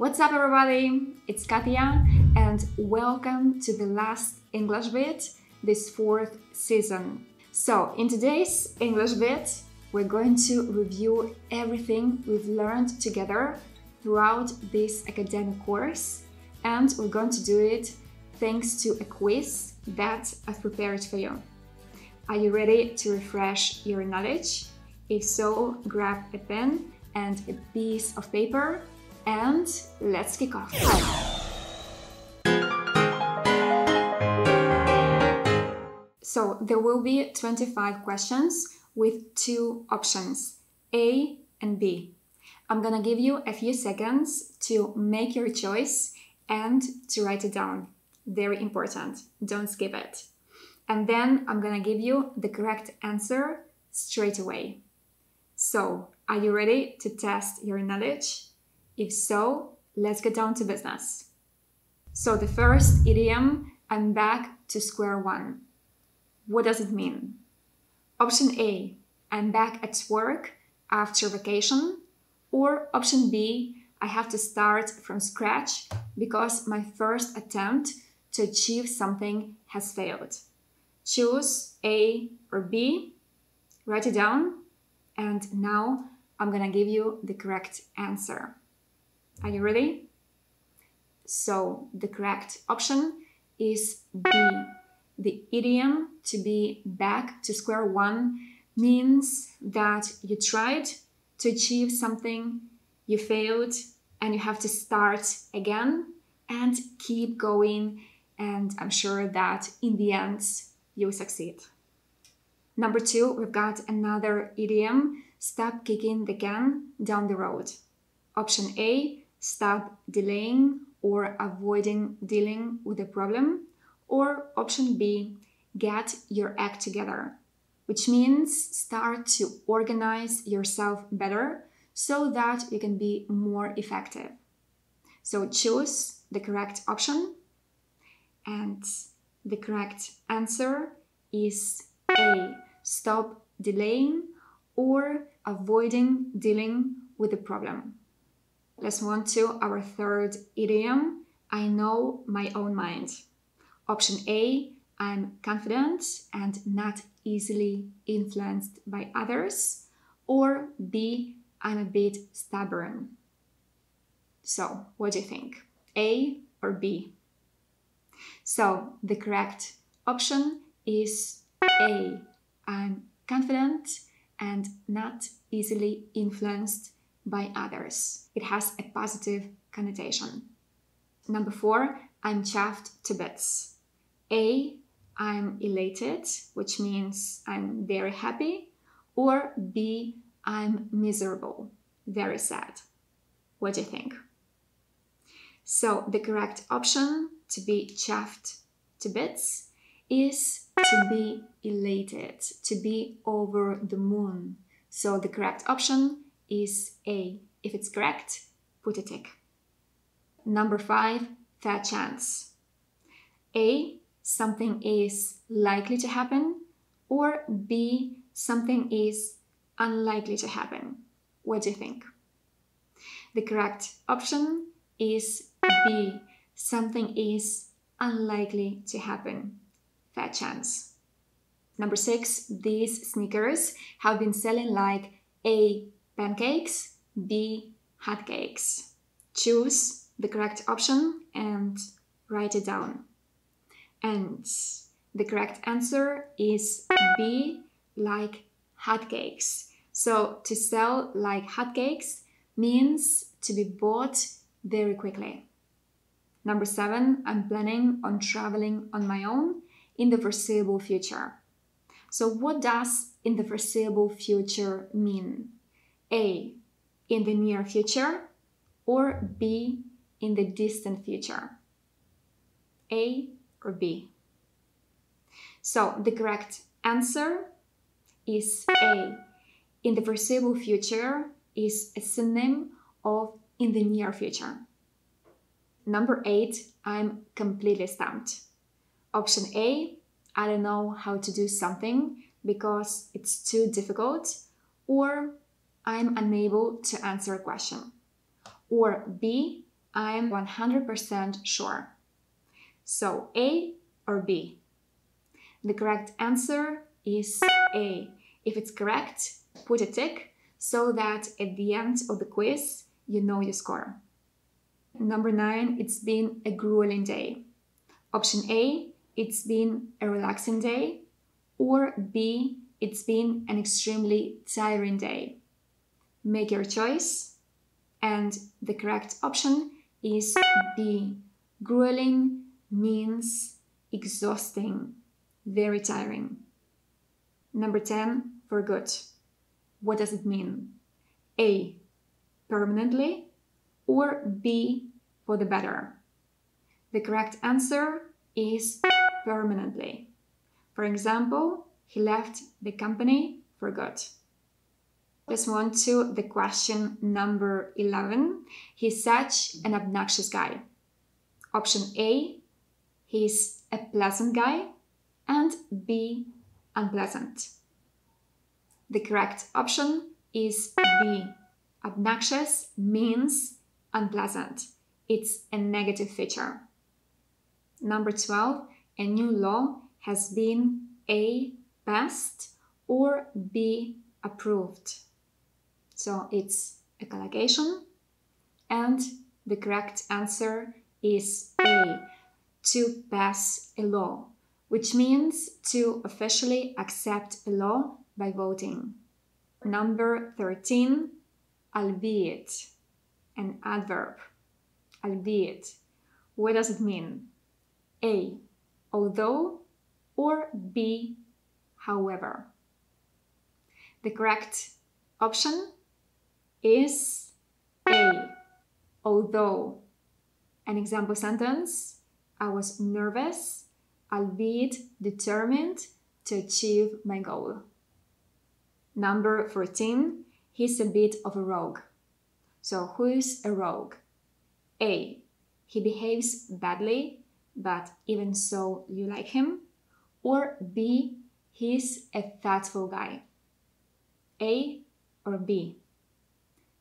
What's up everybody, it's Katia and welcome to the last English bit this fourth season. So in today's English bit we're going to review everything we've learned together throughout this academic course, and we're going to do it thanks to a quiz that I've prepared for you. Are you ready to refresh your knowledge? If so, grab a pen and a piece of paper and let's kick off. So there will be 25 questions with two options, A and B. I'm gonna give you a few seconds to make your choice and to write it down. Very important, don't skip it. And then I'm gonna give you the correct answer straight away. So, are you ready to test your knowledge? If so, let's get down to business. So the first idiom, I'm back to square one. What does it mean? Option A, I'm back at work after vacation. Or option B, I have to start from scratch because my first attempt to achieve something has failed. Choose A or B, write it down, and now I'm gonna give you the correct answer. Are you ready? So the correct option is B. The idiom to be back to square one means that you tried to achieve something, you failed, and you have to start again and keep going, and I'm sure that in the end you'll succeed. Number two, we've got another idiom, stop kicking the can down the road. Option A, stop delaying or avoiding dealing with a problem, or option B, get your act together, which means start to organize yourself better so that you can be more effective. So choose the correct option, and the correct answer is A, stop delaying or avoiding dealing with a problem. Let's move on to our third idiom, I know my own mind. Option A, I'm confident and not easily influenced by others. Or B, I'm a bit stubborn. So, what do you think? A or B? So, the correct option is A, I'm confident and not easily influenced by others. It has a positive connotation. Number four, I'm chuffed to bits. A, I'm elated, which means I'm very happy, or B, I'm miserable, very sad. What do you think? So the correct option to be chuffed to bits is to be elated, to be over the moon. So the correct option is A. If it's correct, put a tick. Number five, fair chance. A, something is likely to happen, or B, something is unlikely to happen. What do you think? The correct option is B, something is unlikely to happen. Fair chance. Number six, these sneakers have been selling like A, pancakes, B, hotcakes. Choose the correct option and write it down. And the correct answer is B, like hotcakes. So to sell like hotcakes means to be bought very quickly. Number seven, I'm planning on traveling on my own in the foreseeable future. So what does in the foreseeable future mean? A, in the near future, or B, in the distant future? A or B? So the correct answer is A. In the foreseeable future is a synonym of in the near future. Number eight, I'm completely stumped. Option A, I don't know how to do something because it's too difficult, or I'm unable to answer a question. Or B, I am 100% sure. So A or B? The correct answer is A. If it's correct, put a tick so that at the end of the quiz you know your score. Number 9, it's been a grueling day. Option A, it's been a relaxing day. Or B, it's been an extremely tiring day. Make your choice. And the correct option is B. Grueling means exhausting, very tiring. Number 10, for good. What does it mean? A, permanently, or B, for the better. The correct answer is permanently. For example, he left the company for good. Let's move to the question number 11. He's such an obnoxious guy. Option A, he's a pleasant guy, and B, unpleasant. The correct option is B. Obnoxious means unpleasant. It's a negative feature. Number 12, a new law has been A, passed, or B, approved. So it's a collocation, and the correct answer is A, to pass a law, which means to officially accept a law by voting. Number 13, albeit, an adverb. Albeit. What does it mean? A, although, or B, however. The correct option is A, although. An example sentence: I was nervous, albeit determined to achieve my goal. Number 14, he's a bit of a rogue. So who is a rogue? A, he behaves badly, but even so you like him. Or B, he's a thoughtful guy. A or B?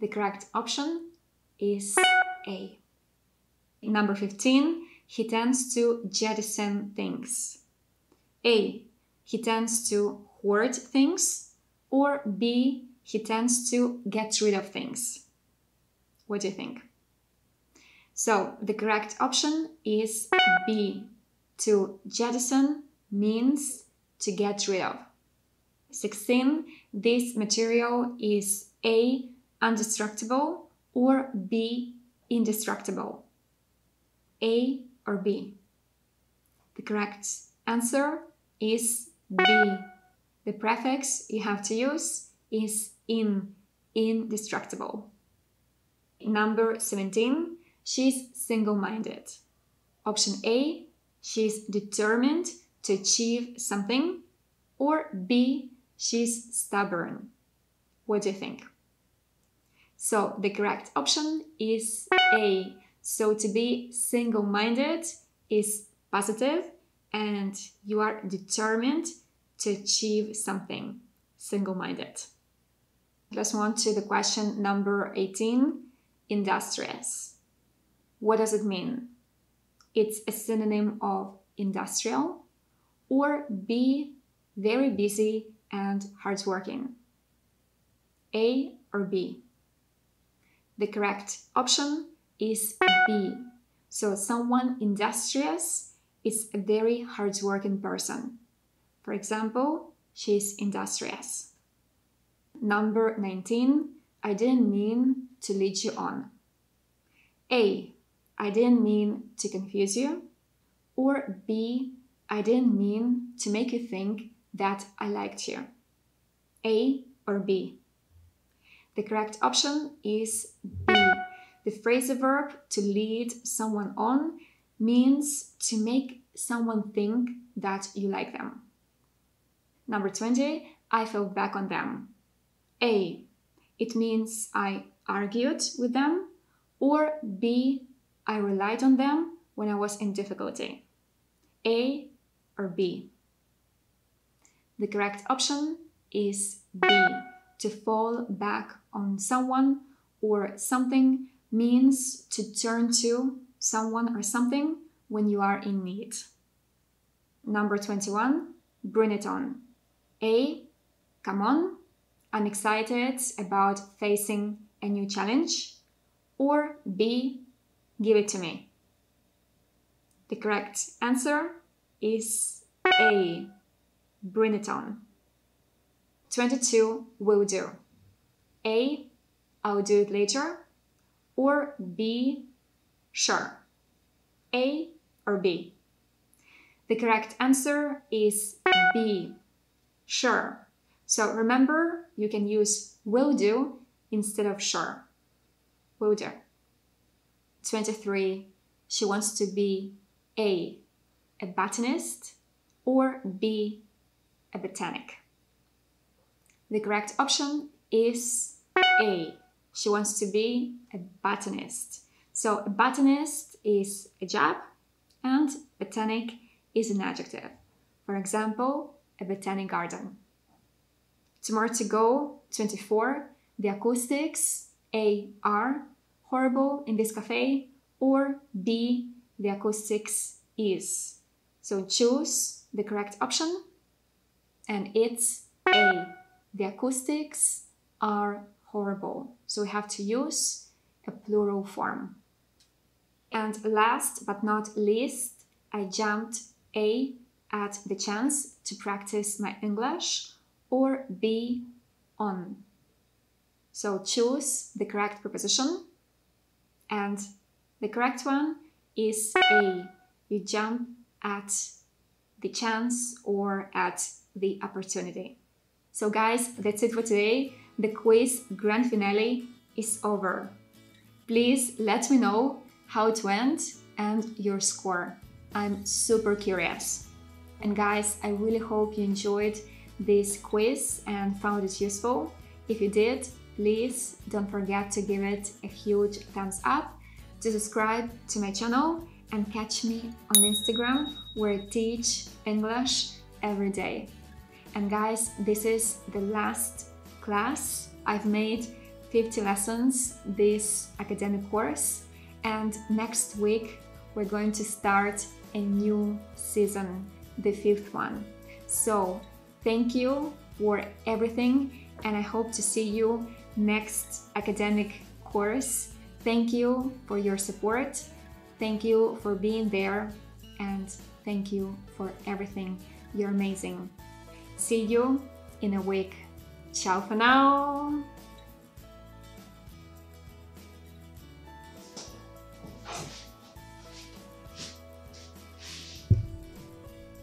The correct option is A. Number 15, he tends to jettison things. A, he tends to hoard things. Or B, he tends to get rid of things. What do you think? So the correct option is B. To jettison means to get rid of. 16, this material is A, indestructible, or B, indestructible. A or B? The correct answer is B. The prefix you have to use is in, indestructible. Number 17, she's single-minded. Option A, she's determined to achieve something. Or B, she's stubborn. What do you think? So the correct option is A. So to be single-minded is positive, and you are determined to achieve something. Single-minded. Let's move on to the question number 18, industrious. What does it mean? It's a synonym of industrial. Or B, very busy and hardworking. A or B? The correct option is B. So someone industrious is a very hardworking person. For example, she's industrious. Number 19, I didn't mean to lead you on. A, I didn't mean to confuse you. Or B, I didn't mean to make you think that I liked you. A or B? The correct option is B. The phrasal verb to lead someone on means to make someone think that you like them. Number 20, I fell back on them. A, it means I argued with them. Or B, I relied on them when I was in difficulty. A or B? The correct option is B. To fall back on someone or something means to turn to someone or something when you are in need. Number 21, bring it on. A, come on, I'm excited about facing a new challenge. Or B, give it to me. The correct answer is A, bring it on. 22, will do. A, I'll do it later. Or B, sure. A or B? The correct answer is B, sure. So remember, you can use will do instead of sure. Will do. 23. She wants to be A, a botanist, or B, a botanic. The correct option is A. She wants to be a botanist. So a botanist is a job and botanic is an adjective. For example, a botanic garden. Tomorrow to go, 24. The acoustics, A, are horrible in this cafe, or B, the acoustics is. So choose the correct option, and it's A, the acoustics are horrible. So we have to use a plural form. And last but not least, I jumped A, at the chance to practice my English, or B, on. So choose the correct preposition, and the correct one is A, you jump at the chance or at the opportunity. So guys, that's it for today. The quiz grand finale is over. Please let me know how it went and your score. I'm super curious. And guys, I really hope you enjoyed this quiz and found it useful. If you did, please don't forget to give it a huge thumbs up, to subscribe to my channel, and catch me on Instagram, where I teach English every day. And guys, this is the last class. I've made 50 lessons this academic course, and next week we're going to start a new season, the 5th one. So thank you for everything, and I hope to see you next academic course. Thank you for your support, thank you for being there, and thank you for everything. You're amazing. See you in a week. Ciao for now.